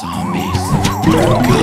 Zombies.